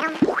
Yahoo!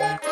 Yahoo!